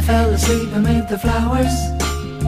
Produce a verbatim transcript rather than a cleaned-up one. I fell asleep amid the flowers.